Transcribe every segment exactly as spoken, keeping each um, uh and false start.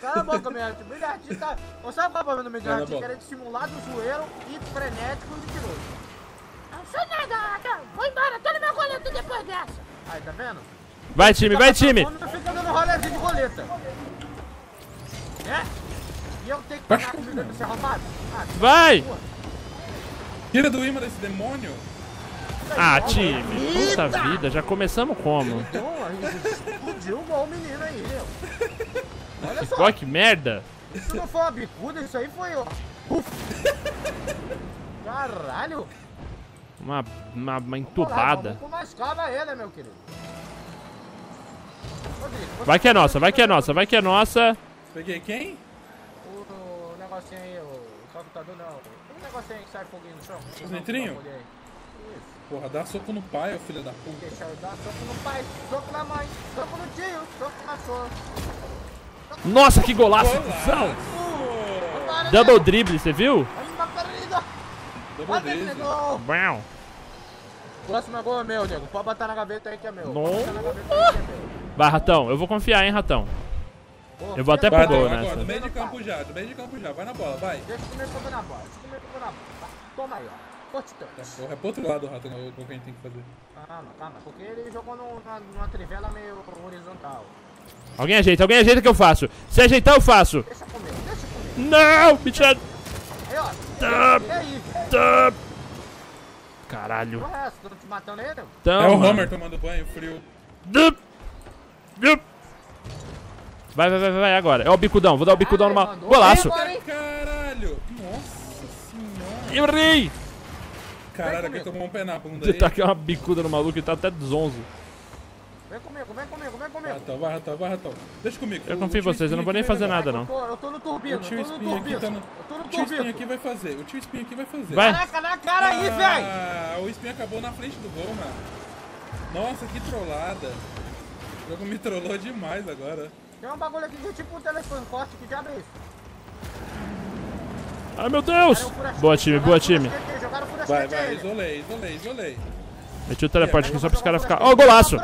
Cala a boca, meu artista. Meu artista. Ou sabe qual é o problema do meu artista? Que era de simulado, zoeiro, e frenético e mentiroso. Não sei nada, Ratão. Vou embora, tô no meu colete depois dessa. Aí, tá vendo? Vai, time, vai, time. Eu não fico dando rolezinho de roleta. É? E eu tenho que pagar comigo pra ser roubado? Ah, vai! Tira do imã desse demônio. Ah, time, puta vida, já começamos como? Então, a gente explodiu igual o menino aí, meu. Olha só. Olha que merda. Isso não foi uma bicuda, isso aí foi, ó. Caralho. Uma, uma, uma entubada. Vamos mascar ela, meu querido. Vai que é nossa, vai que é nossa, vai que é nossa. Peguei quem? O, o negocinho aí, o computador não. O negocinho aí que sai foguinho no chão. Os nitrinhos? Porra, dá soco no pai, ô filho da puta. Deixa eu dar soco no pai, soco na mãe, soco no tio, soco na sogra. Nossa, que golaço, cuzão! Double drible, você viu? Double drible. O próximo gol é meu, nego. Pode botar na gaveta aí que é meu. Vai, Ratão, eu vou confiar, hein, Ratão. Eu vou até pro gol nessa. Do meio de campo já, do meio de campo já. Vai na bola, vai. Deixa comer pra pôr na bola, deixa comer pra pôr na bola. Toma aí, ó. É pro outro lado, Ratão, o que a gente tem que fazer. Calma, calma, porque ele jogou numa, numa trivela meio horizontal. Alguém ajeita, alguém ajeita que eu faço. Se ajeitar, eu faço. Deixa comigo, deixa comigo. Não, bicho. Aí, ó. Tá, tá. Caralho. Então, é o Homer tomando banho, frio. Vai, vai, vai, vai agora. É o bicudão, vou dar o bicudão numa... Golaço. Caralho. Nossa senhora. Eu errei. Caralho, aqui tomou um pé na bunda aí. Você tá aqui uma bicuda no maluco e tá até desonzo. Vem comigo, vem comigo, vem comigo. Ratão, vai, Ratão, vai, Ratão. Deixa comigo. Eu confio em vocês, eu não vou nem fazer nada, não. Eu tô no turbino, eu tô no turbino. O tio Espinho aqui vai fazer, o tio Espinho aqui vai fazer. Caraca, na cara aí, velho. Ah, o Espinho acabou na frente do gol, mano. Nossa, que trollada. O jogo me trollou demais agora. Tem um bagulho aqui que é tipo um telefone forte, que diabo é isso? Ai, meu Deus! Boa, time, boa, time. Vai, vai, isolei, isolei, isolei. Meti o teleporte aqui só para os caras ficarem. Ó, golaço!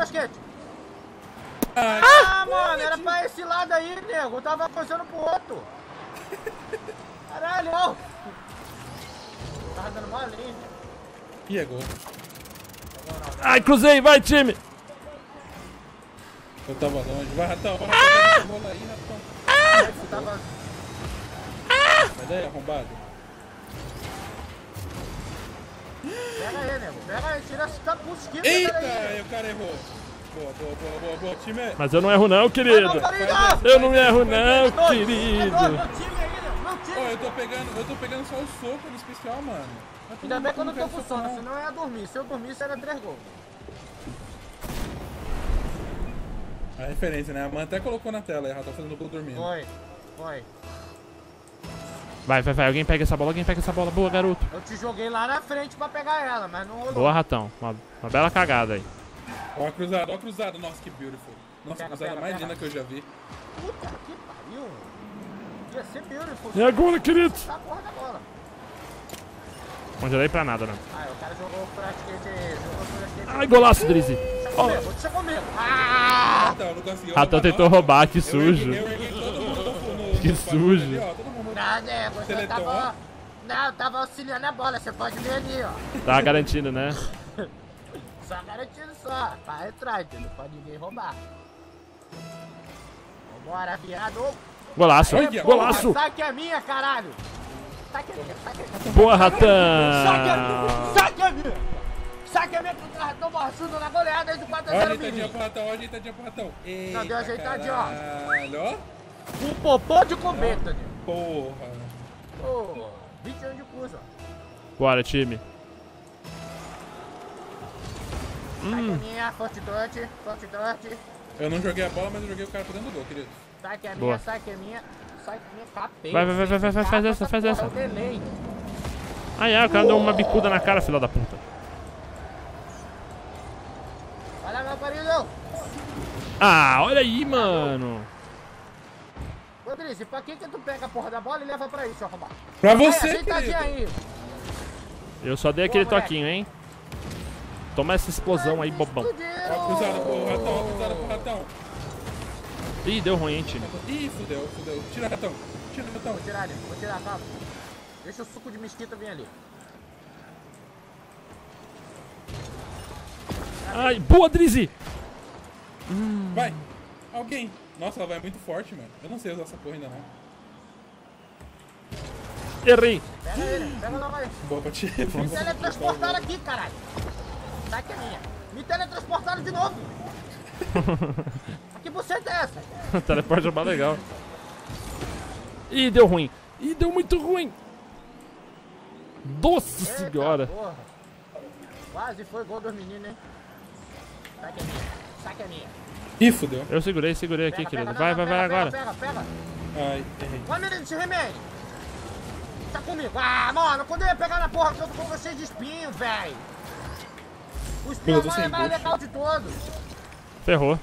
Ah, mano, era pra esse lado aí, nego. Eu tava puxando pro outro. Caralho, ó. Tava dando mó linha. E é gol. Ai, cruzei, vai, time! Eu tava longe. Vai, Ratão, vai, Ratão. Ah! Ah! Mas daí, arrombado. Pega aí, nego. Pega aí, tira essa busquinha. Eita, aí, o cara errou. Boa, boa, boa, boa, boa, time. Mas eu não erro não, querido. Eu não erro não, querido. Ó, eu tô pegando, eu tô pegando só o soco no especial, mano. Ainda bem que eu não tô com sono, senão eu ia dormir. Se eu dormisse, era três gols. A referência, né? A mãe até colocou na tela, ela tá fazendo gol dormindo. Foi, foi. Vai, vai, vai. Alguém pega essa bola, alguém pega essa bola. Boa, garoto. Eu te joguei lá na frente pra pegar ela, mas não rolou. Boa, Ratão. Uma, uma bela cagada aí. Ó a cruzada, ó a cruzada. Nossa, que beautiful. Nossa, pega, cruzada pega, mais linda que eu já vi. Puta que pariu. Ia ser beautiful. E agora, querido? Tá porra da bola. Congelei pra nada, né? Ah, o cara jogou pra skate. Ai, golaço, Drizzy. Ó. Deixa comigo. Ah! Ratão tentou roubar, que sujo. Que sujo. Ah, nego, você tava... Não, tava auxiliando a bola, você pode ver ali, ó. Tá garantindo, né? Só garantindo, só. Tá atrás, não pode ninguém roubar. Vambora, viado. Golaço, aê, golaço. Saque é minha, caralho. Saque é minha, saque é minha. Boa, Ratão. Saque é minha, saque é minha. Saque é minha pro Ratão borrachudo na goleada aí do quatro a zero. Olha a ajeitadinha pro Ratão, olha a ajeitadinha pro Ratão. Não, deu ajeitadinha, ó. Caralho. Um popô de cometa, nego. Porra. Porra. vinte anos de curso, ó. Bora, time. Hum. Eu não joguei a bola, mas eu joguei o cara pra dentro do gol, querido. Sai que é minha, sai que é minha. Sai que é minha, capeta. Vai, vai, vai, vai, vai, faz essa, faz essa. Ai, ai, o cara deu uma bicuda na cara, filha da puta. Olha, meu querido. Ah, olha aí, mano. Ô, Drizzy, pra que que tu pega a porra da bola e leva pra isso, ó, rapaz? Pra você, querido. Eu só dei aquele toquinho, hein? Toma essa explosão aí, bobão. Ó, cruzada pro Ratão, ó, cruzada pro Ratão. Ih, deu ruim, hein, time. Ih, fudeu, fudeu. Tira o ratão. Tira o ratão. Vou tirar, vou tirar, calma. Deixa o suco de mesquita vir ali. Ai, boa, Drizzy! Hum. Vai! Alguém! Nossa, ela vai muito forte, mano. Eu não sei usar essa porra ainda não. Errei! Pega ele, pega logo aí! Boa, Pati! Me teletransportaram aqui, caralho! Tá aqui a minha! Me teletransportaram de novo! Que buceta é essa? Teleporte é mais legal. Ih, deu ruim! Ih, deu muito ruim! Doce senhora! Porra. Quase foi gol dos meninos, hein? Saque a minha, saque a minha. Ih, fudeu. Eu segurei, segurei pega, aqui, pega, querido. Vai, vai, vai agora. Pega, pega, pega. Ai, errei. Vai, menino, se remede. Tá comigo. Ah, mano, quando eu ia pegar na porra, eu tô com vocês de espinho, velho. O espinho agora é mais legal de todos. Ferrou.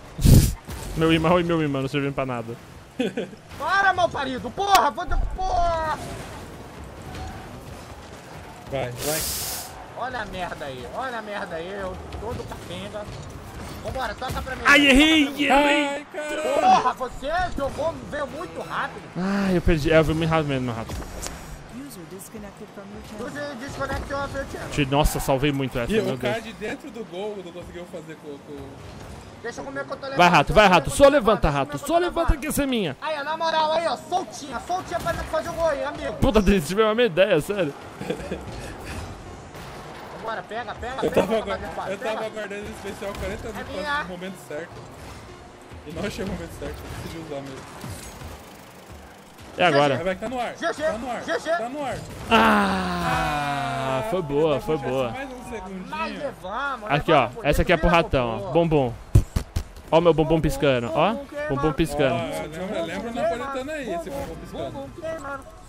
Meu imão e meu imã não serviram pra nada. Para, mal parido. Porra, vou... Porra. Vai, vai. Olha a merda aí, olha a merda aí. Eu todo capenga. Vambora, toca pra mim. Ai, errei, errei. Ai, caralho. Porra, você jogou, veio muito rápido. Ah, eu perdi. É, eu vi muito rápido mesmo, meu rato. User desconectou a meu. Nossa, salvei muito essa, e meu Deus. E o cara de dentro do gol não conseguiu fazer com... com... Deixa eu comer que eu tô levando. Vai, rato, vai, rato. Só levanta, rato. Só levanta que essa é minha. Aí, na moral, aí, ó. Soltinha, soltinha pra fazer o gol aí, amigo. Puta, Drizzy, tive a minha ideia, sério. Bora, pega, pega, eu pega, tava, aguarda, pega. Eu tava aguardando esse especial quarenta minutos no momento certo. E não achei o momento certo, eu decidi usar mesmo. É agora. Vai, tá no ar. G -G. Tá no ar. G -G. Tá no ar. Ah, ah foi boa, foi boa. Mais um segundinho. Mas levamos, aqui, ó. Essa aqui é pro ratão, ó. Bombom. Ó, o meu bombom piscando, ó. Bombom piscando. Ó, lembra o napolitano aí, esse bombom piscando.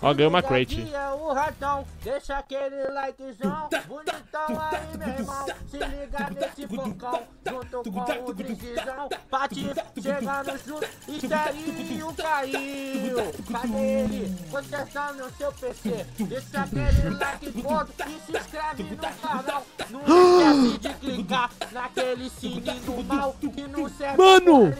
Ó, ganhou uma crate. O ratão, deixa aquele likezão, bonitão aí, meu irmão. Se liga nesse bocão, junto com o Drizzão. Pati, chega no chute, esterinho caiu. Cadê ele? Contestando no seu P C. Deixa aquele like gordo e se inscreve no canal. Não esquece de clicar naquele sininho mal que não serve pra nenhuma.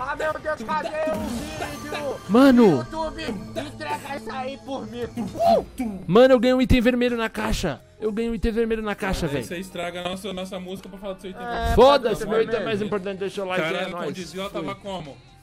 Ah, meu Deus, cadê o vídeo? Mano! YouTube, entrega isso aí. Por mim. Uh! Mano, eu ganhei um item vermelho na caixa. Eu ganhei um item vermelho na caixa, velho. Você estraga a nossa, nossa música pra falar do seu item é, vermelho. Foda-se, meu item é mais importante. Deixa o like, cara, é nóis. O Drizzy tava como?